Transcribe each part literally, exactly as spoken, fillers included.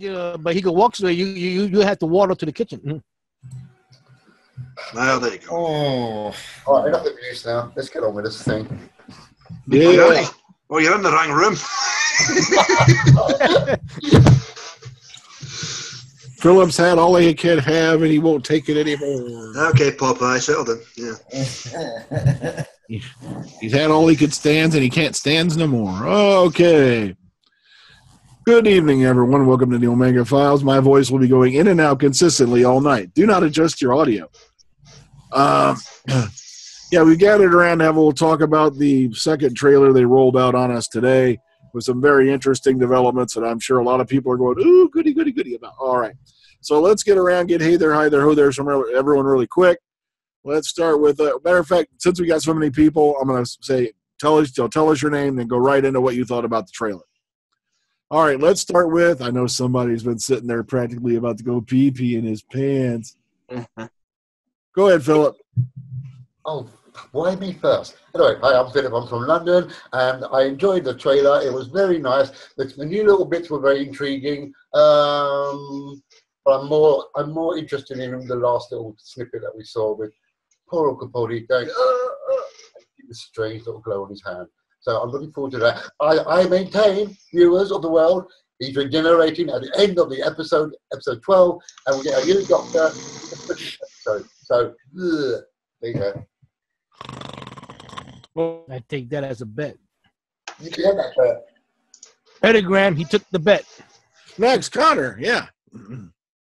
you know, but he could walk so you you you had to water to the kitchen. Mm. Now there you go. Oh, all right, enough of abuse now. Let's get on with this thing. Yeah. Oh, you're in, oh, you're in the wrong room. Phillips had all he could have, and he won't take it anymore. Okay, Popeye, settled him. Yeah. he, he's had all he could stand, and he can't stand no more. Okay. Good evening, everyone. Welcome to the Omega Files. My voice will be going in and out consistently all night. Do not adjust your audio. Um, yeah, we gathered around to have a little talk about the second trailer they rolled out on us today with some very interesting developments that I'm sure a lot of people are going, ooh, goody, goody, goody about. All right. So let's get around, get hey there, hi there, ho there, from everyone really quick. Let's start with, uh, matter of fact, since we got so many people, I'm going to say, tell us, tell us your name, then go right into what you thought about the trailer. All right, let's start with, I know somebody's been sitting there practically about to go pee-pee in his pants. Go ahead, Philip. Oh, why me first? Anyway, hi, I'm Philip. I'm from London, and I enjoyed the trailer. It was very nice. The, the new little bits were very intriguing, um, but I'm more, I'm more interested in the last little snippet that we saw with poor old Capote going, oh, oh, with a strange little glow on his hand. So I'm looking forward to that. I, I maintain, viewers of the world, he's regenerating at the end of the episode, episode twelve, and we get a new doctor. so, so ugh, there you go. Well, I take that as a bet. You can have that bet. Pedigram, he took the bet. Next, Connor, yeah.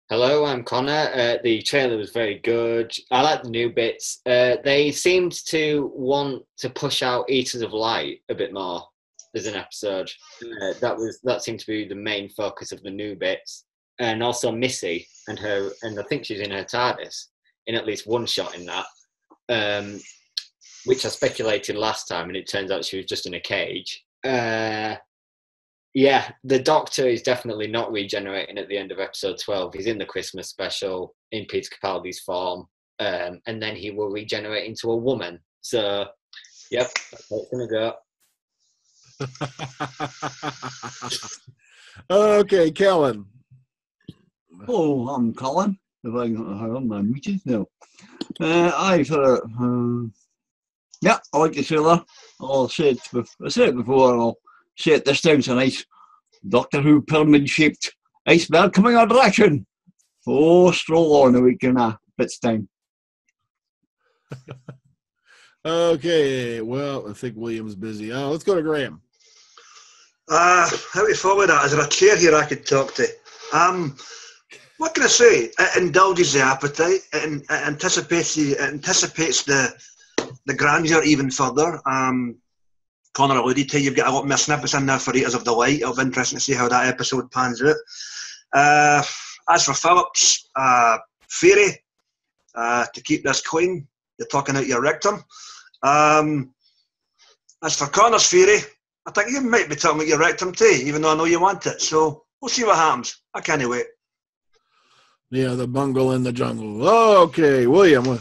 Hello, I'm Connor. Uh, the trailer was very good. I like the new bits. Uh, they seemed to want to push out Eaters of Light a bit more as an episode. Uh, that was that seemed to be the main focus of the new bits, and also Missy and her, and I think she's in her TARDIS in at least one shot in that, um, which I speculated last time, and it turns out she was just in a cage. Uh, Yeah, the Doctor is definitely not regenerating at the end of episode twelve. He's in the Christmas special, in Peter Capaldi's form, um, and then he will regenerate into a woman. So, yep, that's how it's going to go. Okay, Colin. Oh, I'm Colin. Have I got my muted? No. Uh, I thought, uh, yeah, I like the thriller. I'll say it, I said it before, and I'll say it this time, it's a nice Doctor Who pyramid-shaped iceberg coming our direction. Oh, stroll on a week and a bit's time. Okay, well, I think William's busy. Oh, let's go to Graham. Uh, how do you follow that? Is there a chair here I could talk to? Um, what can I say? It indulges the appetite. It, it anticipates the, it anticipates the the grandeur even further. Um. Connor alluded to, you've got a lot more snippets in there for Eaters of Delight. It'll be interesting to see how that episode pans out. Uh, as for Phillips, uh, Fairy, uh, to keep this clean, you're talking out your rectum. Um, as for Connor's Fairy, I think you might be talking out your rectum too, even though I know you want it. So we'll see what happens. I can't wait. Yeah, the bungle in the jungle. Okay, William.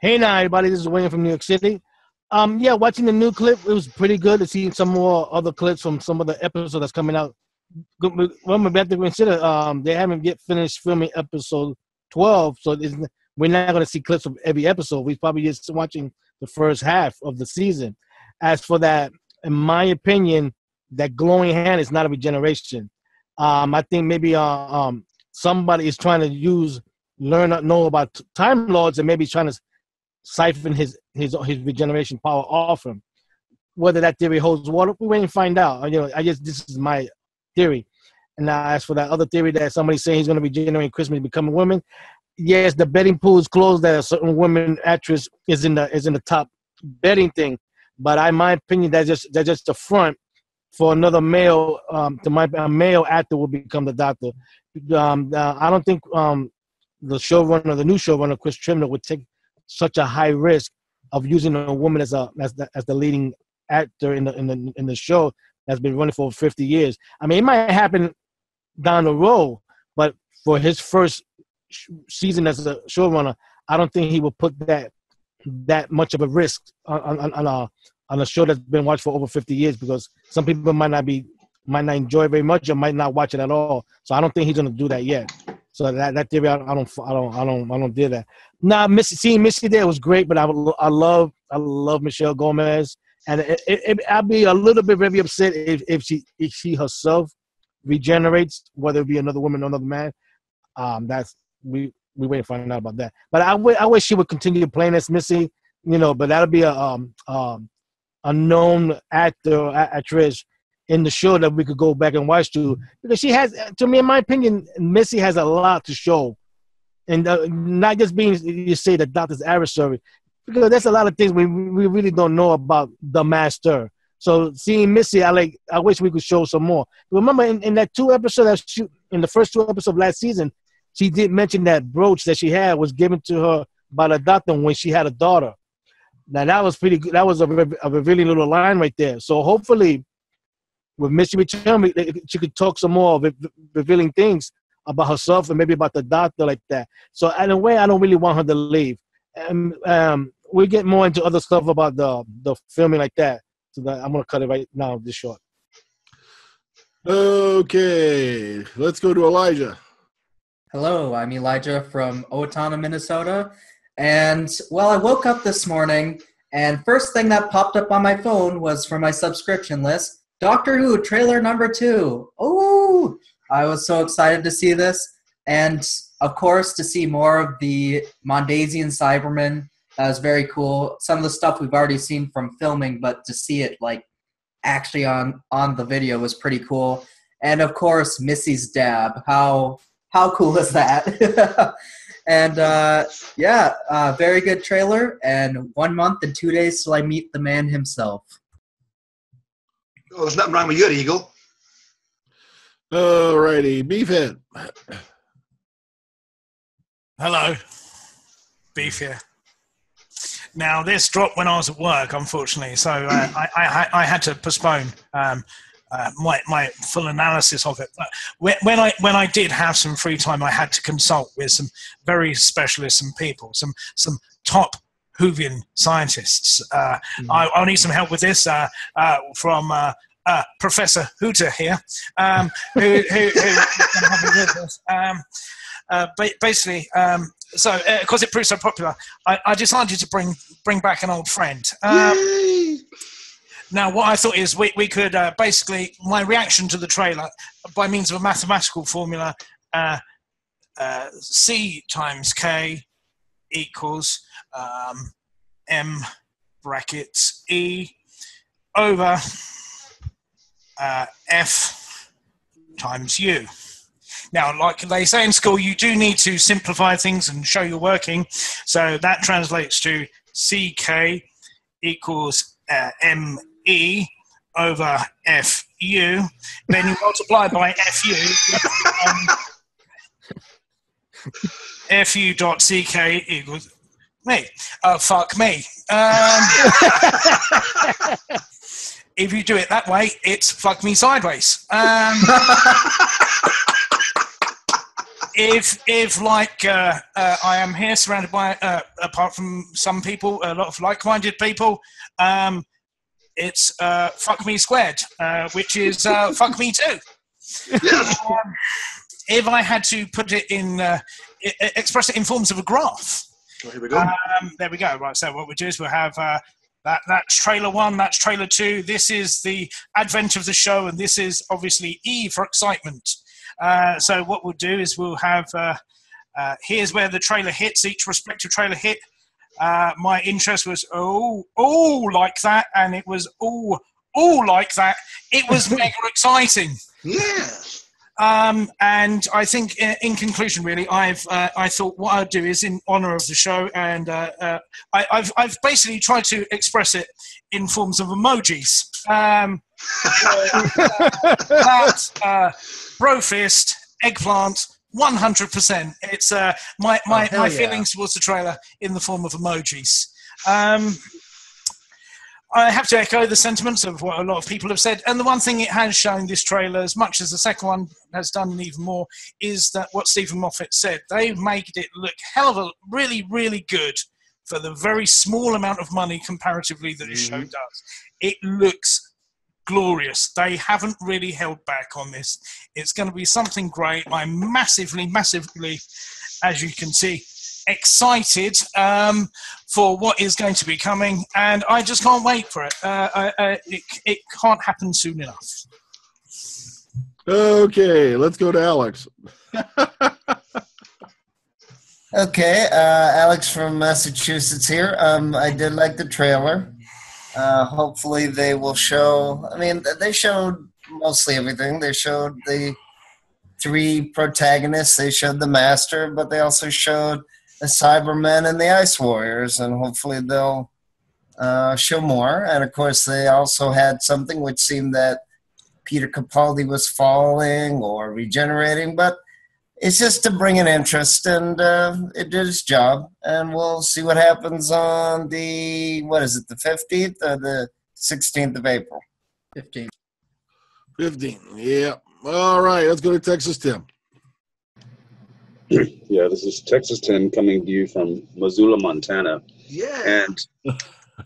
Hey now, everybody. This is William from New York City. Um, yeah, watching the new clip, it was pretty good to see some more other clips from some of the episodes that's coming out. Remember, we have to consider um, they haven't yet finished filming episode twelve, so we're not going to see clips of every episode. We're probably just watching the first half of the season. As for that, in my opinion, that glowing hand is not a regeneration. Um, I think maybe uh, um, somebody is trying to use, learn, know about Time Lords and maybe trying to siphon his his his regeneration power off him. Whether that theory holds water, we wait and find out. You know, I just this is my theory. And now as for that other theory that somebody's saying he's going to be regenerating Christmas, becoming women. Yes, the betting pool is closed that a certain woman actress is in the is in the top betting thing. But I, my opinion, that's just that's just a front for another male. Um, to my a male actor will become the Doctor. Um, uh, I don't think um the showrunner, the new showrunner, Chris Chibnall, would take such a high risk of using a woman as a as the, as the leading actor in the in the in the show that's been running for fifty years. I mean, it might happen down the road, but for his first sh season as a showrunner, I don't think he will put that that much of a risk on on, on a on a show that's been watched for over fifty years, because some people might not be might not enjoy it very much or might not watch it at all. So I don't think he's gonna do that yet. So that, that theory, I, I don't, I don't, I don't, I don't do that. Nah, Missy, seeing Missy there was great, but I, I love, I love Michelle Gomez, and it, it, it, I'd be a little bit very upset if, if she, if she herself regenerates, whether it be another woman or another man. Um, that's we we wait to find out about that. But I, w I wish she would continue playing as Missy, you know. But that'll be a um um a known actor or actress in the show that we could go back and watch to, because she has, to me, in my opinion, Missy has a lot to show, and uh, not just being, you say, the Doctor's adversary, because there's a lot of things we we really don't know about the Master. So seeing Missy, I like, I wish we could show some more. Remember in, in that two episode that she, in the first two episodes of last season, she did mention that brooch that she had was given to her by the Doctor when she had a daughter. Now that was pretty good. That was a, a revealing little line right there. So hopefully, with Missy return, she could talk some more revealing things about herself and maybe about the Doctor like that. So in a way, I don't really want her to leave. And um, we get more into other stuff about the, the filming like that. So that, I'm gonna cut it right now, this short. Okay, let's go to Elijah. Hello, I'm Elijah from Owatonna, Minnesota. And well, I woke up this morning and first thing that popped up on my phone was from my subscription list, Doctor Who trailer number two. Oh, I was so excited to see this. And of course, to see more of the Mondasian Cybermen. That was very cool. Some of the stuff we've already seen from filming, but to see it like actually on, on the video was pretty cool. And of course, Missy's dab. How, how cool is that? And uh, yeah, uh, very good trailer. And one month and two days till I meet the man himself. Oh, there's nothing wrong with you, Eagle. All righty, Beefhead. Hello, Beef here. Now, this dropped when I was at work, unfortunately, so uh, I, I, I had to postpone um, uh, my, my full analysis of it. But when, when, I, when I did have some free time, I had to consult with some very specialists and people, some, some top Whovian scientists. Uh, mm-hmm. I, I'll need some help with this uh, uh, from uh, uh, Professor Hooter here, um, who, who, who um, uh, ba basically, um, so because uh, it proved so popular, I, I decided to bring bring back an old friend. Um, now, what I thought is we we could uh, basically my reaction to the trailer by means of a mathematical formula: uh, uh, C times K equals um, M brackets E over uh, F times U. Now, like they say in school, you do need to simplify things and show you're working. So that translates to C K equals uh, M E over F U. Then you multiply by F U. Um, F U dot C K equals me. Uh, fuck me. Um, if you do it that way, it's fuck me sideways. Um, if, if like uh, uh, I am here surrounded by, uh, apart from some people, a lot of like-minded people, um, it's uh, fuck me squared, uh, which is uh, fuck me too. Um, if I had to put it in, uh, express it in forms of a graph. Well, here we go. Um, there we go. Right. So what we do is we'll have uh, that. That's trailer one. That's trailer two. This is the advent of the show, and this is obviously E for excitement. Uh, so what we'll do is we'll have. Uh, uh, here's where the trailer hits. Each respective trailer hit. Uh, my interest was oh oh like that, and it was oh oh like that. It was mega exciting. Yeah. Um, and I think, in, in conclusion, really, I've uh, I thought what I'd do is in honour of the show, and uh, uh, I, I've I've basically tried to express it in forms of emojis. Um, uh, that uh, bro fist, eggplant, one hundred percent. It's uh, my my, oh, my yeah. feelings towards the trailer in the form of emojis. Um, I have to echo the sentiments of what a lot of people have said. And the one thing it has shown, this trailer, as much as the second one has done and even more, is that what Steven Moffat said. They've made it look hell of a really, really good for the very small amount of money comparatively that the mm. show does. It looks glorious. They haven't really held back on this. It's going to be something great. I'm massively, massively, as you can see, excited um, for what is going to be coming, and I just can't wait for it. Uh, I, I, it, it can't happen soon enough. Okay, let's go to Alex. Okay, uh, Alex from Massachusetts here. Um, I did like the trailer. Uh, hopefully they will show, I mean, they showed mostly everything. They showed the three protagonists, they showed the Master, but they also showed the Cybermen and the Ice Warriors, and hopefully they'll uh, show more. And, of course, they also had something which seemed that Peter Capaldi was falling or regenerating, but it's just to bring an interest, and uh, it did its job. And we'll see what happens on the, what is it, the fifteenth or the sixteenth of April? fifteenth. fifteenth, yeah. All right, let's go to Texas Tim. Yeah, this is Texas Tim coming to you from Missoula, Montana. Yeah. And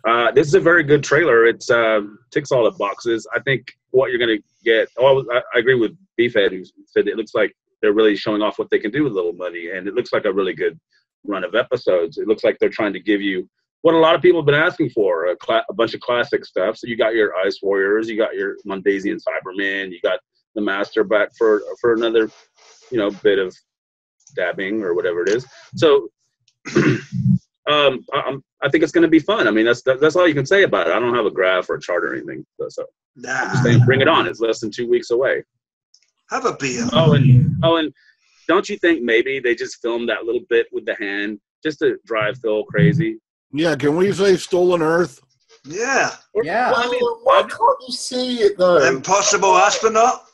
uh, this is a very good trailer. It uh, ticks all the boxes. I think what you're going to get, oh, I, I agree with Beefhead, who said it looks like they're really showing off what they can do with little money, and it looks like a really good run of episodes. It looks like they're trying to give you what a lot of people have been asking for, a, cl a bunch of classic stuff. So you got your Ice Warriors, you got your Mondasian Cybermen, you got the Master back for for another, you know, bit of dabbing or whatever it is. So um, I, I think it's going to be fun. I mean, that's that's all you can say about it. I don't have a graph or a chart or anything. So, so nah. I'm just saying, bring it on. It's less than two weeks away. Have a beer. Oh, and oh, and don't you think maybe they just filmed that little bit with the hand just to drive Phil crazy? Yeah, can we say Stolen Earth? Yeah. Or, yeah. Well, I mean, why can't you see it though? Impossible Astronaut?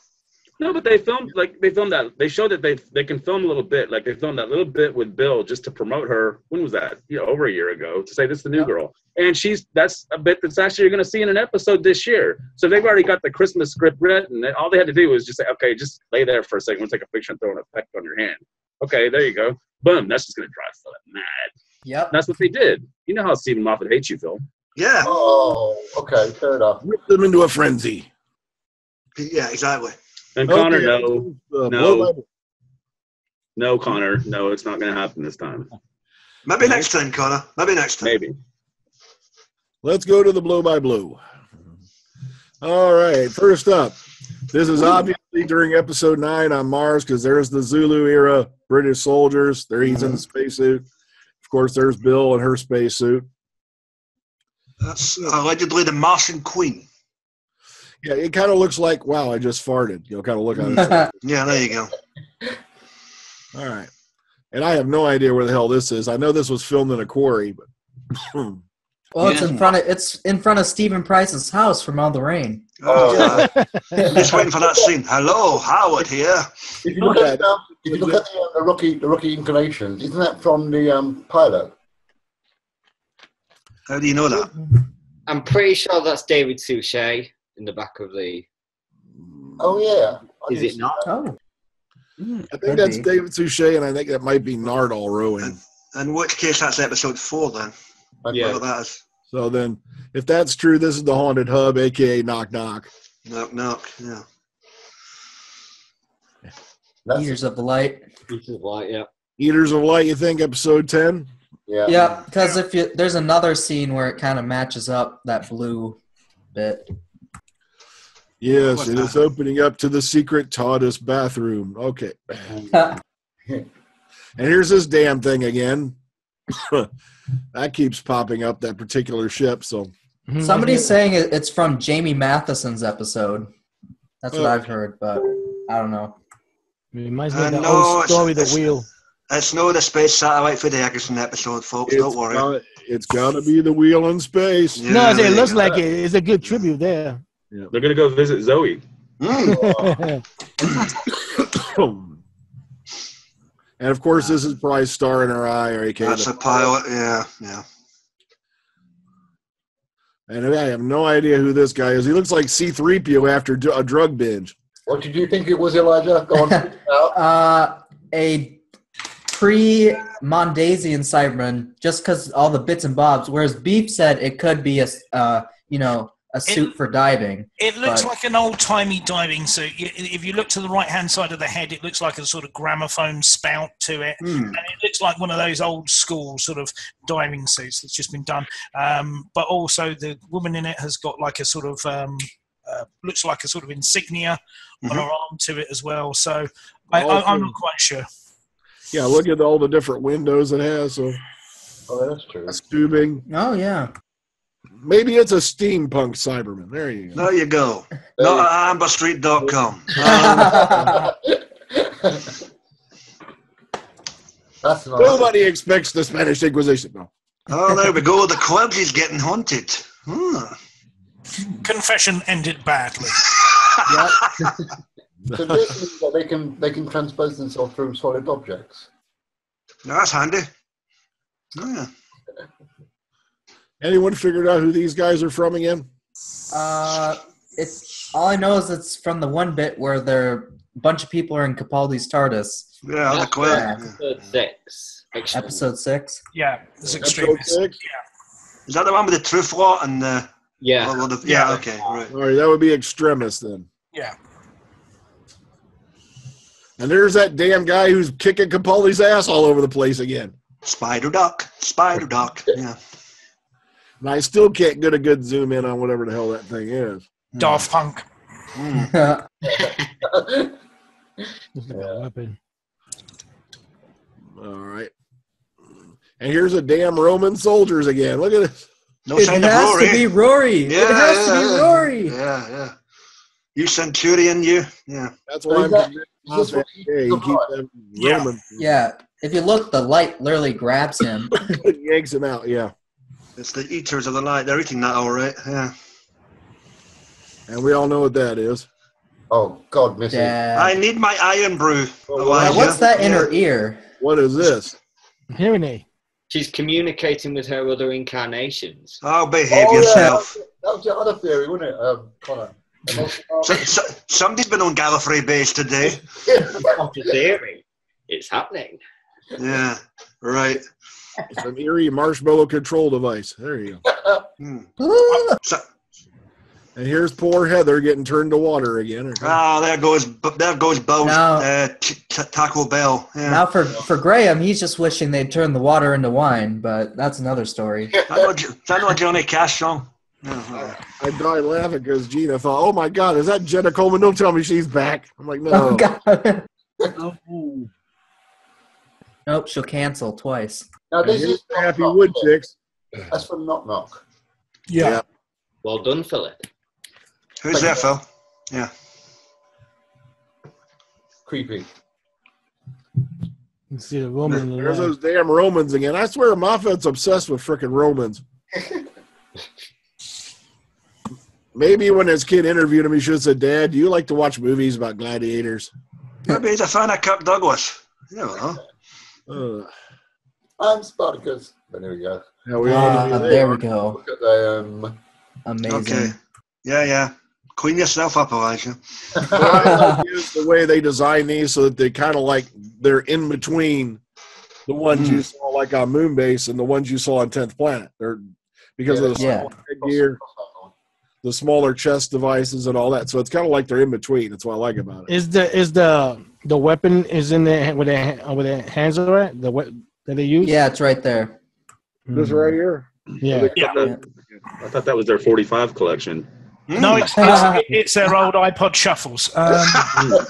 No, but they filmed like they filmed that. They showed that they they can film a little bit. Like they filmed that little bit with Bill just to promote her. When was that? You know, over a year ago. To say this is the new yeah. girl, and she's that's a bit that's actually you're going to see in an episode this year. So they've already got the Christmas script written. All they had to do was just say, okay, just lay there for a second. We'll take a picture and throw an effect on your hand. Okay, there you go. Boom. That's just going to drive Phil mad. Yep. That's what they did. You know how Steven Moffat hates you, Phil. Yeah. Oh, okay. Fair enough. Rip them into a frenzy. Yeah, exactly. And okay. Connor, no, uh, no, no, Connor, no, it's not going to happen this time. Maybe next time, Connor. Maybe next time. Maybe. Let's go to the blow by blow. All right. First up, this is obviously during episode nine on Mars because there's the Zulu era British soldiers. There he's in the spacesuit. Of course, there's Bill in her spacesuit. That's allegedly the Martian Queen. Yeah, it kind of looks like, wow, I just farted. You know, kind of look on it. Yeah, there you go. All right. And I have no idea where the hell this is. I know this was filmed in a quarry, but well, yeah. it's in front of it's in front of Stephen Price's house from All the Rain. Oh, oh yeah. Just waiting for that scene. Hello, Howard here. If you look at um, if you look at the, uh, the rookie the rookie incarnation, isn't that from the um, pilot? How do you know that? I'm pretty sure that's David Suchet. In the back of the... Oh, yeah. I Is it not? Oh. Mm, I think that's be. David Suchet, and I think that might be Nardole ruin. In which case, that's episode four, then. I'd yeah. That is. So then, if that's true, this is the Haunted Hub, a k a. Knock Knock. Knock Knock, yeah. That's Eaters of the Light. Eaters of Light, yeah. Eaters of Light, you think, episode ten? Yeah. Yeah, because if you, there's another scene where it kind of matches up that blue bit. Yes, it is opening up to the secret TARDIS bathroom. Okay. And here's this damn thing again. That keeps popping up, that particular ship. So somebody's saying it's from Jamie Matheson's episode. That's what uh, I've heard, but I don't know. It reminds me of that no, old story, it's, The Wheel. It's not the space satellite for the Eggerson episode, folks. It's don't worry. Gotta, it's got to be The Wheel in Space. Yeah, no, it looks like it. It's a good tribute there. Yeah. They're going to go visit Zoe. Mm. And, of course, this is probably Star in Her Eye. Or A K That's a pilot. pilot, yeah, yeah. And I have no idea who this guy is. He looks like C three P O after a drug binge. What did you think it was, Elijah? Go on. uh, a pre-Mondasian Cyberman, just because all the bits and bobs, whereas Beef said it could be, a, uh, you know, a suit it, for diving. It looks but... like an old-timey diving suit. If you look to the right-hand side of the head, it looks like a sort of gramophone spout to it. Mm. And it looks like one of those old-school sort of diving suits that's just been done. Um, but also the woman in it has got like a sort of... Um, Uh, looks like a sort of insignia mm-hmm. on her arm to it as well. So I, I, I'm not quite sure. Yeah, look at all the different windows it has. So oh, that's true. That's tubing. Oh, yeah. Maybe it's a steampunk Cyberman. There you go. There you go. No, I'm a street dot com. Um, Nobody expects the Spanish Inquisition, though. Oh, there we go. The Quibbs is getting haunted. Hmm. Confession ended badly. Yeah. So this means that they can they can transpose themselves through solid objects. No, that's handy. Yeah. Anyone figured out who these guys are from again? Uh, it's all I know is it's from the one bit where they're a bunch of people are in Capaldi's TARDIS. Yeah, that's cool. Yeah. Episode six. Episode six. Yeah, it's extremist. Yeah. Is that the one with the truth lot and the? Yeah. Well, the, yeah. Yeah. Okay. Right. All right. That would be extremist then. Yeah. And there's that damn guy who's kicking Capaldi's ass all over the place again. Spider Doc. Spider Doc. Yeah. And I still can't get a good zoom in on whatever the hell that thing is. Daft Punk. Mm. Yeah. All right. And here's a damn Roman soldiers again. Look at this. No it, has Rory. To Rory. Yeah, it has yeah, to be Rory. It has to be Rory. Yeah, yeah. You Centurion, you. Yeah. That's why I'm that, just that day, keep them yeah. Roman. Yeah. If you look, the light literally grabs him. It yanks him out, yeah. It's the Eaters of the Light. They're eating that all right, yeah. And we all know what that is. Oh, God, Missy. Yeah. I need my iron brew. Oh, well, what's that in yeah. her ear? What is this? I'm hearing me. She's communicating with her other incarnations. Oh, behave oh, yourself. Yeah. That was your other theory, wasn't it, um, Connor? so, so, somebody's been on Gallifrey base today. Theory. It's happening. Yeah, right. It's an eerie marshmallow control device. There you go. Mm. so, and here's poor Heather getting turned to water again. Oh, there goes there goes Bill's now, uh, Taco Bell. Yeah. Now for, for Graham, he's just wishing they'd turn the water into wine, but that's another story. Is that not Johnny Cash song? I, I died laughing because Gina thought, oh, my God, is that Jenna Coleman? Don't tell me she's back. I'm like, no. Oh, God. No. Nope, she'll cancel twice. Now, this is Happy knock, Wood Chicks. That's from Knock Knock. Yeah. yeah. Well done, Philip. Who's there, Phil? Yeah. Creepy. You can see the Roman. There, there's those damn Romans again. I swear Moffat's obsessed with frickin' Romans. Maybe when his kid interviewed him, he should have said, Dad, do you like to watch movies about gladiators? Maybe he's a fan of Kirk Douglas. You know. Uh, I'm Spartacus. But there we go. Yeah, we all uh, there. there we go. Look at the, um, amazing. Okay. Yeah, yeah. Clean yourself up, Elijah. Well, I use the way they design these so that they kind of like they're in between the ones mm. you saw like on Moonbase and the ones you saw on Tenth Planet. They're because yeah, of the yeah. smaller gear, the smaller chest devices and all that. So it's kind of like they're in between. That's what I like about it. Is the is the the weapon is in there with the with the hands are at the what that they use? Yeah, it's right there. This mm. right here. Yeah. yeah. yeah. I thought that was their forty-five collection. No, it's, it's, it's their old iPod shuffles. Um, I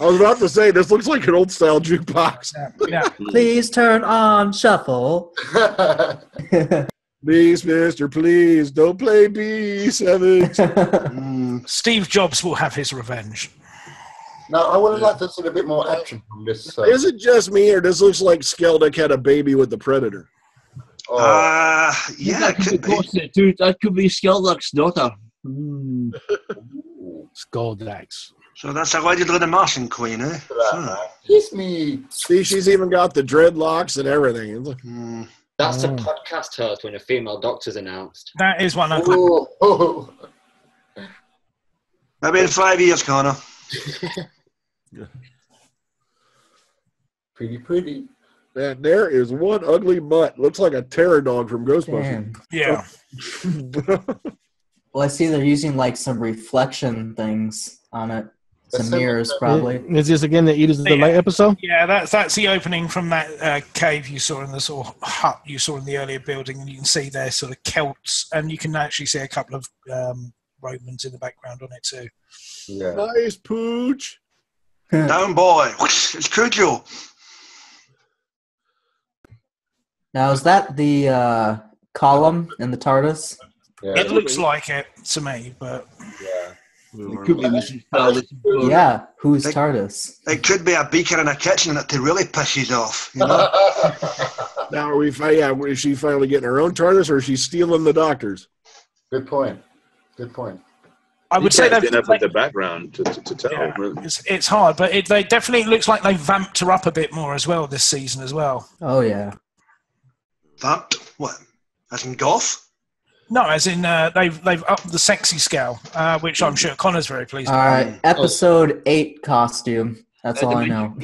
was about to say, this looks like an old-style jukebox. Yeah. Please turn on shuffle. Please, mister, please, don't play B seven. Mm. Steve Jobs will have his revenge. Now, I would have liked to see a bit more action from this. Uh, Is it just me, or this looks like Skeldak had a baby with the Predator? Oh. Uh, yeah, that could, could be. It, dude, that could be Skeldak's daughter. Mm. Skeldak's. So that's allegedly the Martian Queen, eh? Kiss huh. me. See, she's even got the dreadlocks and everything. Mm. That's oh. a podcast host when a female doctor's announced. That is one of them. Oh. Oh. Maybe in five years, Connor. Yeah. Pretty, pretty. And there is one ugly mutt. Looks like a pterodon from Ghostbusters. Damn. Yeah. Well, I see they're using like some reflection things on it. Some mirrors, probably. Is this again the Eaters of the Light episode? Yeah, that's that's the opening from that uh, cave you saw in the sort of hut you saw in the earlier building, and you can see their sort of Celts, and you can actually see a couple of um, Romans in the background on it too. Yeah. Nice pooch. Down boy, it's Cujo. Now is that the uh, column in the TARDIS? Yeah, it, it looks be. like it to me, but yeah. It could be Missus Gomez. Yeah, who's it, TARDIS? It could be a beaker in a kitchen that they really pisses off. You know? Now, are we? Yeah, is she finally getting her own TARDIS, or is she stealing the Doctor's? Good point. Good point. I would you say they've been up with the background to, to, to tell. Yeah, really. it's, it's hard, but it, they definitely it looks like they vamped her up a bit more as well this season as well. Oh yeah, vamped? What? As in goth? No, as in uh, they've they've upped the sexy scale, uh, which I'm sure Connor's very pleased with. All right, episode eight costume. That's all I know.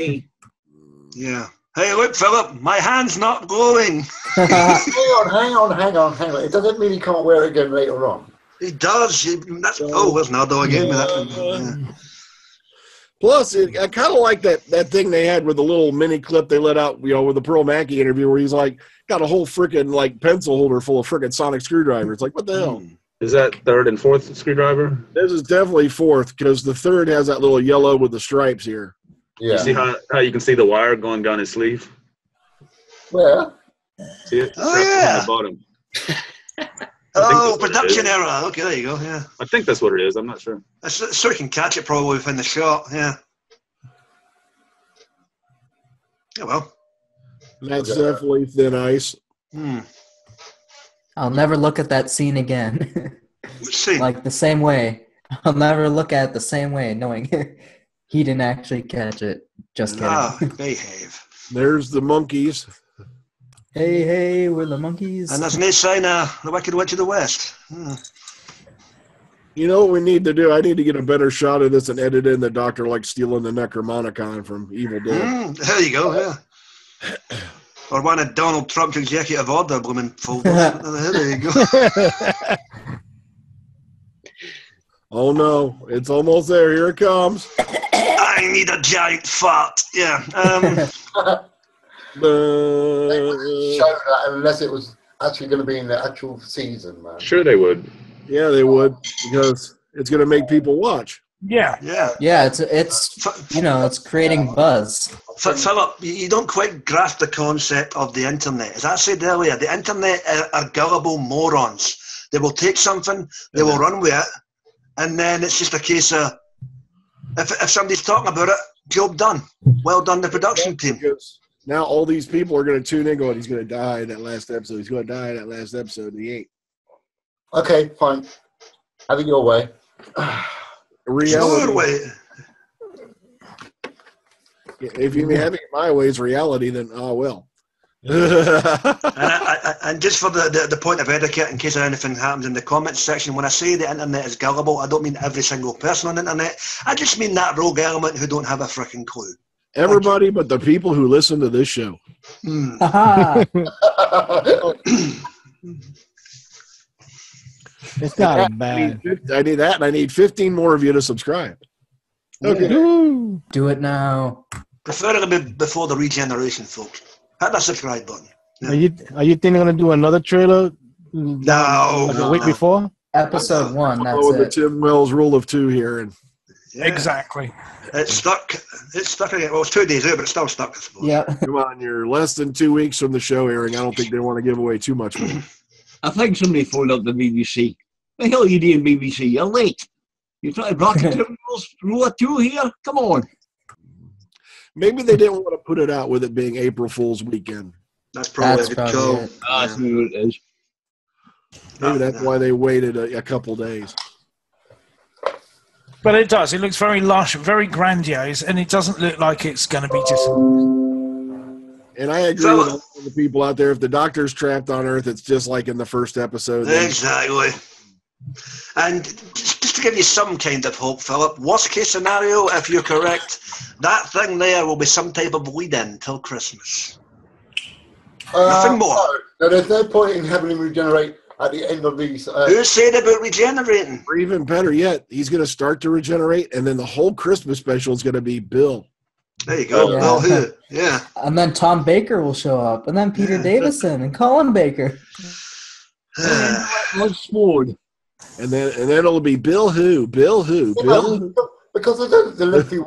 Yeah. Hey, look, Philip, my hand's not glowing. hang on, hang on, hang on, hang on. It doesn't mean he can't wear it again later on. He does. He, that's, so, oh, there's Nardole again. Yeah. That, yeah. Plus, it, I kind of like that, that thing they had with the little mini clip they let out, you know, with the Pearl Mackie interview where he's like, got a whole frickin' like pencil holder full of frickin' sonic screwdrivers. Like, what the hell? Is that third and fourth screwdriver? This is definitely fourth because the third has that little yellow with the stripes here. Yeah. You see how, how you can see the wire going down his sleeve? Where? See it? Oh, yeah. The bottom. Oh, production error. Okay, there you go. Yeah. I think that's what it is. I'm not sure. So you can catch it probably within the shot. Yeah. Yeah, well. That's okay. Definitely thin ice. Hmm. I'll never look at that scene again. Which scene? Like the same way. I'll never look at it the same way, knowing he didn't actually catch it. Just nah, kidding. Behave. There's the monkeys. Hey, hey, we're the monkeys. And that's Miss Shiner, the Wicked Witch of the West. Hmm. You know what we need to do? I need to get a better shot of this and edit in the Doctor like stealing the Necromonicon from Evil Dead. Mm, there you go, yeah. Or one of Donald Trump's executive order blooming folders. There you go. Oh no, it's almost there. Here it comes. I need a giant fart. Yeah. Um, they wouldn't show that unless it was actually going to be in the actual season, man. Sure, they would. Yeah, they would because it's going to make people watch. Yeah, yeah, yeah. It's it's you know it's creating buzz. Philip, you don't quite grasp the concept of the internet. As I said earlier, the internet are, are gullible morons. They will take something, they will run with it, and then it's just a case of if if somebody's talking about it, job done. Well done, the production team. Now all these people are going to tune in, going, "He's going to die in that last episode. He's going to die in that last episode." He ain't. Okay, fine. Have it your way. Reality. If you have it my way is reality, then oh well. And, I, I, and just for the, the the point of etiquette, in case anything happens in the comments section, when I say the internet is gullible, I don't mean every single person on the internet. I just mean that rogue element who don't have a freaking clue. Everybody but the people who listen to this show. Mm. It's not a bad. I need that, and I need fifteen more of you to subscribe. Okay, yeah. Do it now. Preferably before the regeneration, folks. Hit that subscribe button. Yeah. Are you Are you thinking gonna do another trailer? No, like no the week no. before episode one. That's oh, it. The Tim Wells rule of two here, and yeah. Exactly. It's stuck. It's stuck again. Well, it's two days out, but it's still stuck. I suppose. Yeah. Come on, you're less than two weeks from the show airing. I don't think they want to give away too much more. I think somebody phoned up the B B C. What the hell are you doing, B B C? You're late. You're trying to block it to rule of two here? Come on. Maybe they didn't want to put it out with it being April Fool's weekend. That's probably that's a good show. That's yeah. who it is. Maybe that's why they waited a, a couple days. But it does. It looks very lush, very grandiose, and it doesn't look like it's going to be just... And I agree so, with all the people out there. If the Doctor's trapped on Earth, it's just like in the first episode. Exactly. And just to give you some kind of hope, Philip, worst case scenario, if you're correct, that thing there will be some type of lead-in till Christmas. Uh, Nothing more. No, there's no point in having him regenerate at the end of these. Uh, Who said about regenerating? Or even better yet, he's going to start to regenerate, and then the whole Christmas special is going to be Bill. There you go, yeah. Bill Who. Yeah. And then Tom Baker will show up, and then Peter yeah. Davison and Colin Baker. And then, and then and then it'll be Bill Who, Bill Who, yeah, Bill Who. Because of the, the lengthy wait,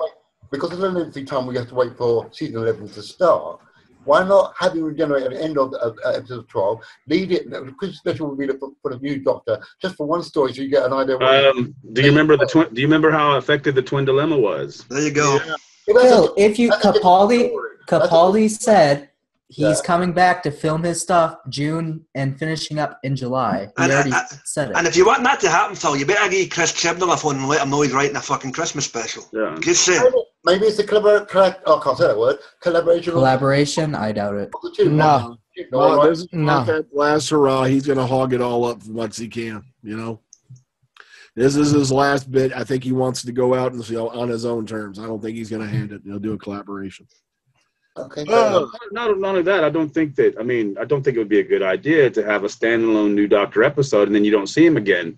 because of the lengthy time we have to wait for season eleven to start. Why not have you regenerate at the end of uh, episode twelve? Leave it. The Christmas special will be for, for the new Doctor, just for one story, so you get an idea. Um, do you remember the twin? Do you remember how effective the twin dilemma was? There you go. Yeah. Bill, if you Capaldi, Capaldi said he's yeah. coming back to film his stuff June and finishing up in July. He and, already I, said it. And if you want that to happen, Phil, you better give Chris Chibnall a phone and let him know he's writing a fucking Christmas special. Yeah. Good shit. Maybe it's a collabor- collab- oh, I can't say that word. Collaboration. Collaboration? I doubt it. No. No. There's no. That last hurrah. He's going to hog it all up as much as he can, you know? This is his last bit. I think he wants to go out and, you know, on his own terms. I don't think he's going to hand it. He'll do a collaboration. Okay. Uh, not, not only that, I don't think that, I mean, I don't think it would be a good idea to have a standalone new Doctor episode and then you don't see him again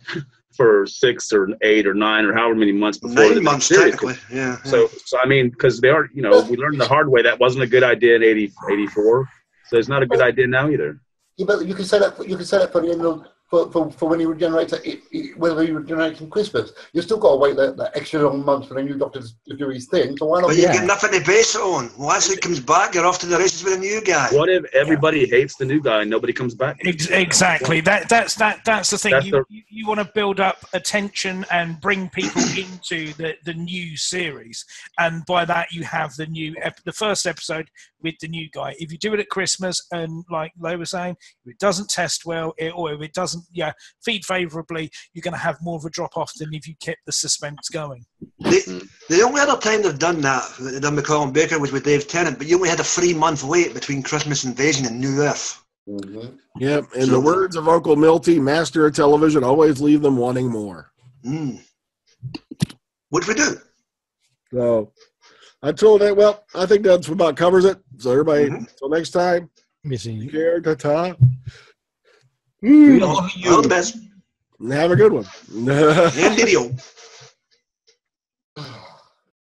for six or eight or nine or however many months before. Nine months, technically. Yeah, yeah. So, so, I mean, because they are, you know, we learned the hard way that wasn't a good idea in eighty, eighty-four. So it's not a good idea now either. Yeah, but you can say that, you can say that for the end of. For, for, for when he regenerates, it, it, whether he regenerates in Christmas, you've still got to wait that, that extra long month for the new Doctor to do his thing. So why not? But you yeah. get nothing to base it on. Once he comes back, you're off to the races with a new guy. What if everybody yeah. hates the new guy and nobody comes back? Exactly. That that's that that's the thing. That's you, the... you you want to build up attention and bring people into the, the new series, and by that you have the new ep- the first episode with the new guy. If you do it at Christmas and like Lo was saying, if it doesn't test well, it, or if it doesn't. Yeah, feed favourably, you're going to have more of a drop-off than if you kept the suspense going. The, the only other time they've done that, they've done with Colin Baker, was with Dave Tennant, but you only had a three-month wait between Christmas Invasion and New Earth. Mm-hmm. Yep, in so, the words of Uncle Milty, master of television, always leave them wanting more. Mm. Which we do. So, I told that, well, I think that's about covers it. So, everybody, mm-hmm. until next time, Missy. Ta-ta. Mm. We love you. All the best. Have a good one. Video.